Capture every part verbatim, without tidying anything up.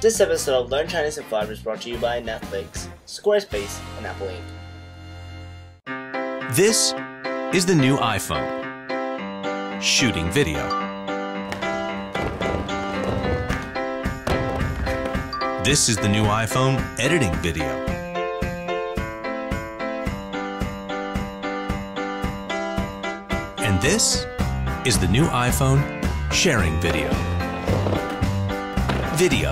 This episode of Learn Chinese in Five is brought to you by Netflix, Squarespace, and Apple Incorporated. This is the new iPhone. Shooting video. This is the new iPhone. Editing video. And this is the new iPhone. Sharing video. Video.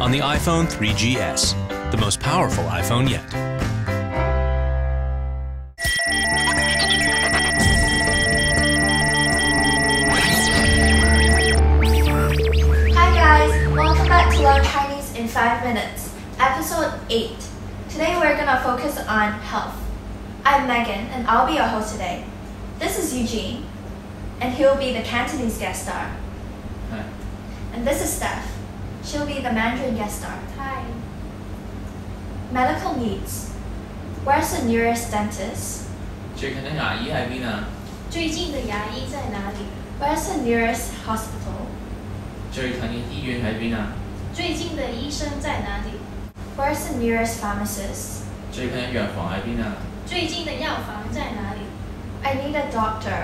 On the iPhone three G S, the most powerful iPhone yet. Hi guys, welcome back to Learn Chinese in five minutes, episode eight. Today we're going to focus on health. I'm Megan and I'll be your host today. This is Eugene and he'll be the Cantonese guest star. Hi. And this is Steph. She'll be the Mandarin guest star. Hi. Medical needs. Where's the nearest dentist? Where's the nearest hospital? Where's the nearest pharmacist? I need a doctor.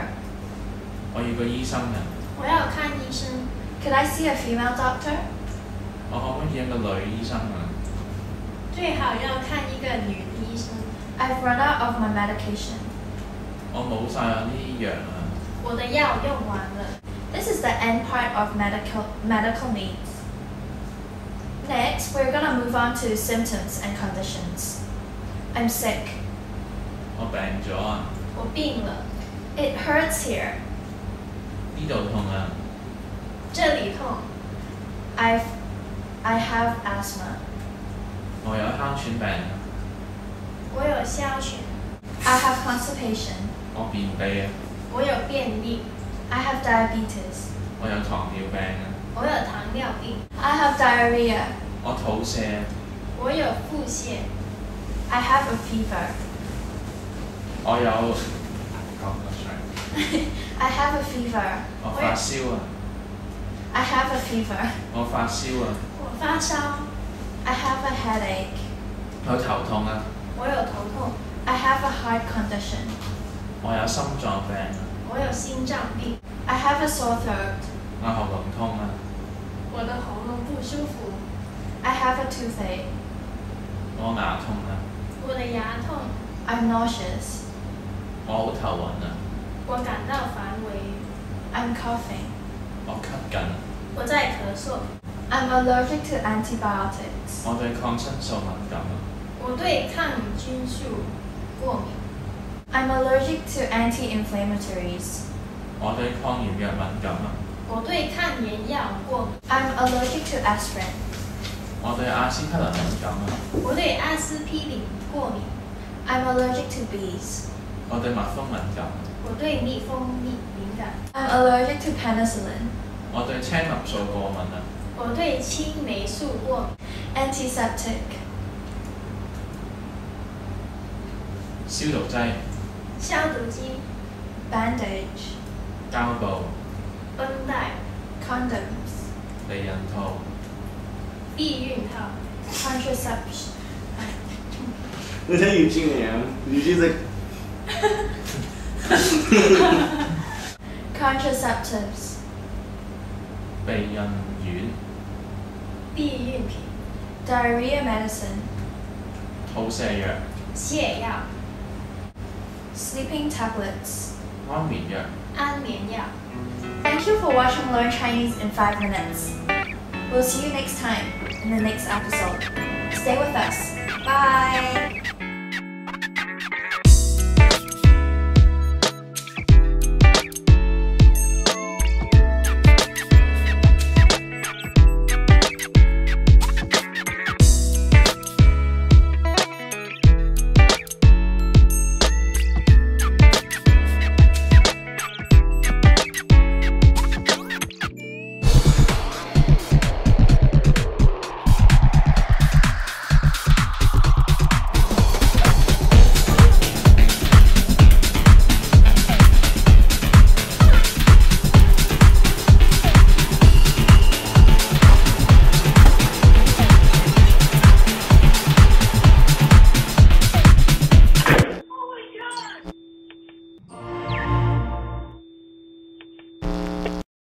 Could I see a female doctor? I've run out of my medication. This is the end part of medical, medical needs. Next, we're going to move on to symptoms and conditions. I'm sick. It hurts here. I've I have asthma. I have constipation. I have diabetes. I have diarrhea. I have a fever. I have a fever. I have a fever. I have a headache. I have a heart condition. I have a sore throat. I have a toothache. I'm nauseous. I'm coughing. I'm allergic to antibiotics. I'm allergic to anti-inflammatories. I'm allergic to aspirin. I'm allergic to bees. I'm allergic to penicillin. Antiseptic. Bandage. Condoms. Contraception. Look at Eugene now. Eugene's like. Contraceptives. Diarrhea medicine. Sleeping tablets. Thank you for watching Learn Chinese in five minutes. We'll see you next time in the next episode. Stay with us. Bye!